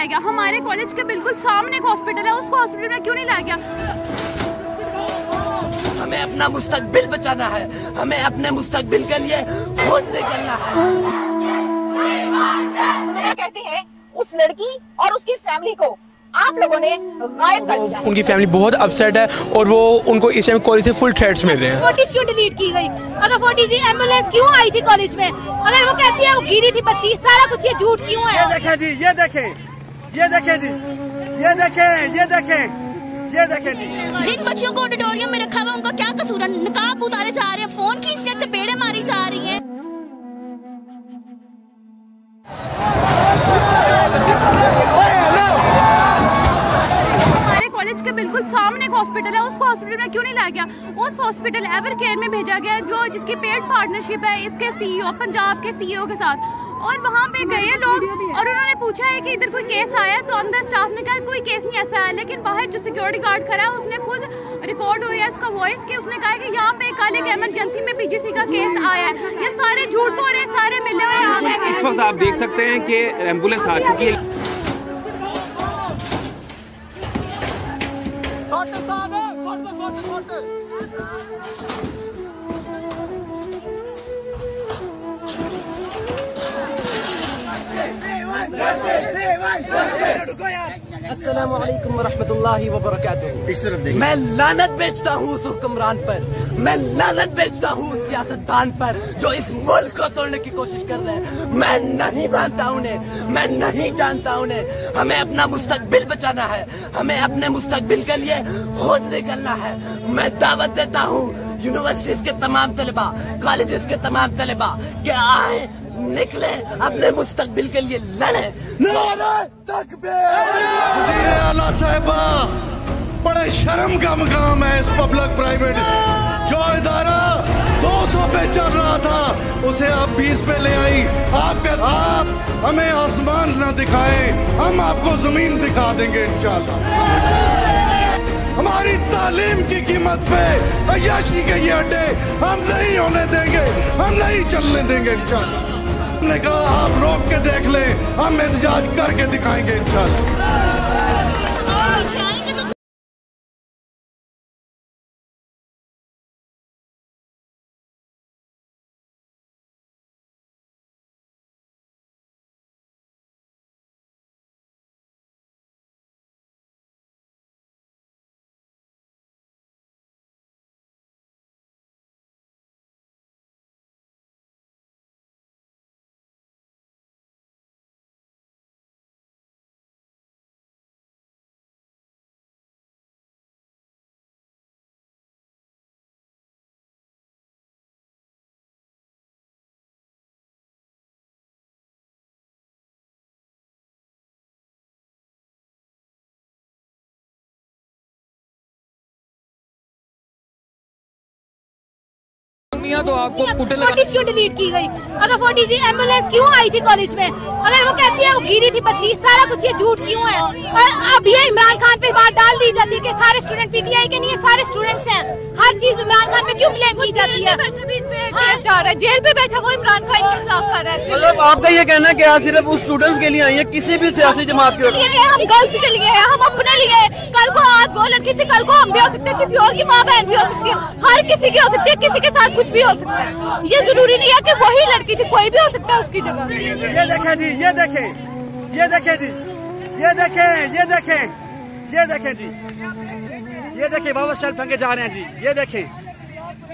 लाया गया? हमारे कॉलेज के बिल्कुल सामने एक हॉस्पिटल है, उसको हॉस्पिटल में क्यों नहीं लाया गया? हमें अपना मुस्तकबिल बचाना है, हमें अपने मुस्तकबिल के लिए खुद निकलना है। कहते हैं उस लड़की और उसकी फैमिली को आप लोगों ने गायब कर दिया। उनकी फैमिली बहुत अपसेट है और वो उनको इस टाइम कॉलेज से फुल थ्रेट्स मिल रहे हैं। फोटेज क्यों डिलीट की गई? अगर फोटेज एम्बुलेंस क्यों आई थी कॉलेज में? अगर वो कहती है वो गिरी थी बच्ची, सारा कुछ ये झूठ क्यों है? ये देखें जी, ये देखें, ये देखें जी, ये देखें, ये देखें, ये देखें जी। जिन बच्चियों को ऑडिटोरियम में रखा हुआ उनका क्या कसूर है? नकाब उतारे जा रहे हैं, फोन खींच के चपेड़े मारी जा रही है। के बिल्कुल सामने एक हॉस्पिटल है, उसको हॉस्पिटल में क्यों नहीं लाया गया? उस हॉस्पिटल एवर केयर में भेजा गया जो जिसकी पेड पार्टनरशिप है इसके सीईओ, पंजाब के सीईओ के साथ। और वहाँ पे गए लोग और उन्होंने पूछा है कि इधर कोई केस आया है, तो अंदर स्टाफ ने कहा कोई केस नहीं ऐसा आया, लेकिन बाहर जो सिक्योरिटी गार्ड खड़ा है उसने खुद रिकॉर्ड हुई है उसका वॉइस कि उसने कहा कि यहाँ पे कल एक इमरजेंसी में पीजीसी का केस आया है। ये सारे झूठ बोल रहे, सारे मिले हुए। इस वक्त आप देख सकते हैं कि एम्बुलेंस आ चुकी है। अस्सलामुअलैकुम वरहमतुल्लाहि वबरकातुहू। मैं लानत बेचता हूँ उस हुक्मरान पर, मैं लानत बेचता हूँ उस सियासतदान पर जो इस मुल्क को तोड़ने की कोशिश कर रहे हैं। मैं नहीं मानता उन्हें, मैं नहीं जानता उन्हें। हमें अपना मुस्तकबिल बचाना है, हमें अपने मुस्तकबिल के लिए खुद निकलना है। मैं दावत देता हूँ यूनिवर्सिटीज के तमाम तलबा, कॉलेजेस के तमाम तलबा के आए, निकले, अपने मुस्तकबिल के लिए लड़े। नारा तकबीर। वज़ीरे आला साहिबा, बड़े शर्म का मुकाम है इस पब्लिक प्राइवेट जो इदारा 200 पे चल रहा था उसे आप 20 पे ले आई। आप हमें आसमान न दिखाएं, हम आपको जमीन दिखा देंगे इंशाल्लाह। हमारी तालीम की कीमत पे अय्याशी के ये अड्डे हम नहीं होने देंगे, हम नहीं चलने देंगे इंशाल्लाह। हमने कहा आप रोक के देख ले, हम एहतजाज करके दिखाएंगे इंशाल्लाह। तो आपको फोटेज क्यों डिलीट की गई? अगर फोटेज एम्बुलेंस क्यों आई थी कॉलेज में? अगर वो कहती है वो गिरी थी बच्ची, सारा कुछ ये झूठ क्यों है? और अब ये इमरान खान पे बात डाल दी जाती है कि सारे स्टूडेंट पीटीआई के नहीं है, सारे स्टूडेंट्स हैं। हर चीज इमरान खान पे क्यों ब्लेम की जाती है? जेल पे बैठा वो इमरान खान के खिलाफ कर रहा है। मतलब आपका ये कहना है कि आप सिर्फ उस स्टूडेंट्स के लिए आई है, किसी भी सियासी जमात के लिए? हम गलत के लिए है, हम अपने लिए। कल को आज वो लड़की थी, कल को हम भी हो सकते हैं, किसी और की माँ बहन भी हो सकती है, हर किसी की हो सकती है, किसी के साथ कुछ भी हो सकता है। ये जरूरी नहीं है कि वही लड़की थी, कोई भी हो सकता है उसकी जगह। ये देखें जी, ये देखें, ये देखें जी, ये देखें, ये देखें, ये देखें जी, ये देखें बाबा शेल्फ फेंके जा रहे हैं जी। ये देखें,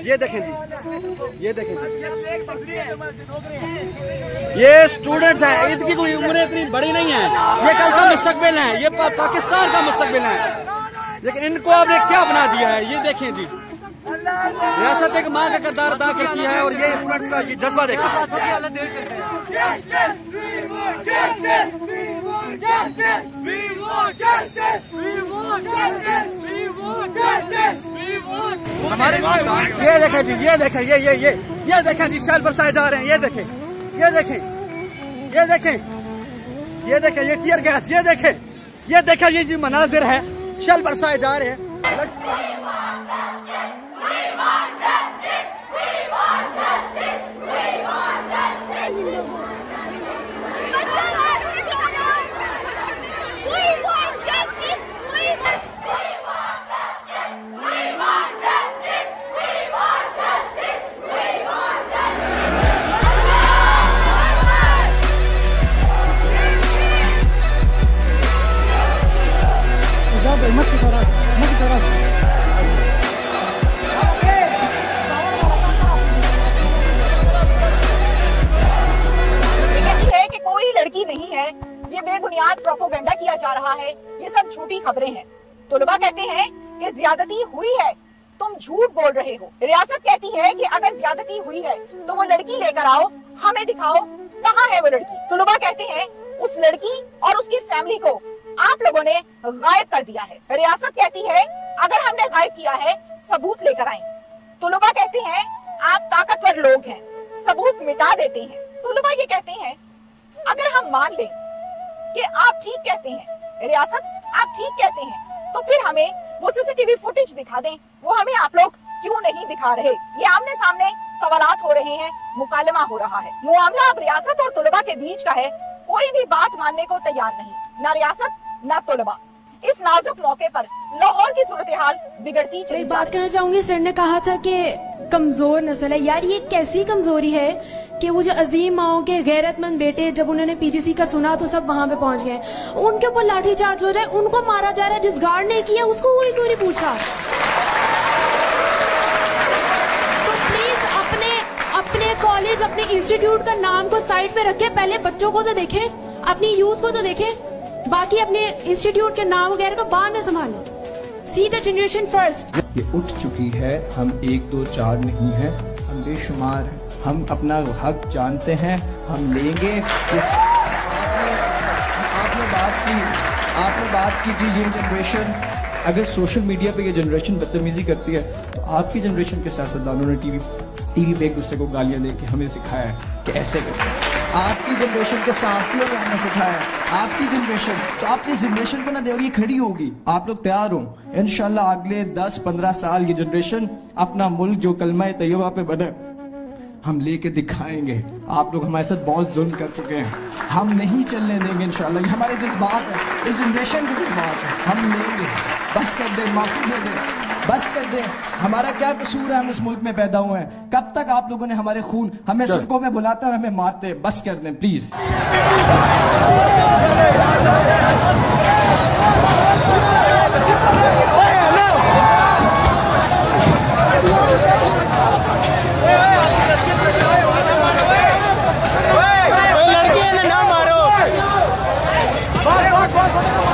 ये देखें जी, ये देखें जी, ये स्टूडेंट्स हैं, इनकी कोई उम्र इतनी बड़ी नहीं है, ये कल का मुस्तकबिल है, ये पाकिस्तान का मुस्तकबिल है, लेकिन इनको आपने क्या बना दिया है? ये देखें जी, रियासत एक माँ का किरदार अदा करती है और ये स्टूडेंट्स का ये जज्बा देखा। ये देखें जी, ये देखें, ये ये ये ये देखें जी, शैल बरसाए जा रहे हैं। ये देखें, ये देखें, ये देखें, ये देखें, ये टीयर गैस, ये देखें, ये देखें, ये जी मनाजिर है, शैल बरसाए जा रहे हैं। है कि कोई लड़की नहीं है, ये बेबुनियाद प्रोपोगंडा किया जा रहा है, ये सब झूठी खबरें हैं। तलबा कहते हैं कि ज्यादती हुई है, तुम झूठ बोल रहे हो। रियासत कहती है कि अगर ज्यादती हुई है तो वो लड़की लेकर आओ, हमें दिखाओ कहाँ है वो लड़की। तलबा कहते हैं उस लड़की और उसकी फैमिली को आप लोगों ने गायब कर दिया है। रियासत कहती है अगर हमने गायब किया है सबूत लेकर आए। तलबा कहते हैं आप ताकतवर लोग हैं, सबूत मिटा देते हैं। तलबा ये कहते हैं अगर हम मान लें कि आप ठीक कहते हैं, रियासत आप ठीक कहते हैं, तो फिर हमें वो सीसीटीवी फुटेज दिखा दें, वो हमें आप लोग क्यों नहीं दिखा रहे। ये आमने सामने सवालात हो रहे हैं, मुकालमा हो रहा है। मामला अब रियासत और तलबा के बीच का है, कोई भी बात मानने को तैयार नहीं, ना रियासत ना तलबा। इस नाजुक मौके पर लाहौर की सूरत हाल बिगड़ती चली। बात करना चाहूंगी, सर ने कहा था कि कमजोर नस्ल है। यार ये कैसी कमजोरी है कि वो जो अजीम माओं के गैरतमंद बेटे, जब उन्होंने पीजीसी का सुना तो सब वहाँ पे पहुँच गए, उनके ऊपर लाठीचार्ज हो रहा है, उनको मारा जा रहा है। जिस गार्ड ने किया उसको कोई क्यों नहीं पूछा। तो प्लीज अपने कॉलेज, अपने इंस्टीट्यूट का नाम को साइड पे रखे, पहले बच्चों को तो देखें, अपनी यूथ को तो देखें, बाकी अपने इंस्टीट्यूट के नाम वगैरह को बाद में संभालें। See the generation first। ये उठ चुकी है, हम 1 2 4 नहीं है, हम बेशुमार हैं, हम अपना हक जानते हैं, हम लेंगे। आपने बात की जी ये जनरेशन, अगर सोशल मीडिया पे ये जनरेशन बदतमीजी करती है तो आपकी जनरेशन के सियासतदानों ने टीवी पे एक दूसरे को गालियां देके हमें सिखाया है कि ऐसे करते हैं। आपकी जनरेशन के साथियों ने हमें सिखाया है, आपकी जनरेशन, तो आपकी जनरेशन को ना देवरी खड़ी होगी। आप लोग तैयार हो, इंशाल्लाह अगले 10-15 साल ये जनरेशन अपना मुल्क जो कलमा तैयबा पे बने हम लेके दिखाएंगे। आप लोग हमारे साथ बहुत जुल्म कर चुके हैं, हम नहीं चलने देंगे इंशाल्लाह। हमारे जज्बात है, इस जनरेशन के जज्बात है, हम लेंगे। बस कर दे, माफी दे दे, बस कर दे। हमारा क्या कसूर है, हम इस मुल्क में पैदा हुए हैं, कब तक आप लोगों ने हमारे खून, हमें सड़कों में बुलाते और हमें मारते, बस कर दें प्लीज। लड़के ना मारो।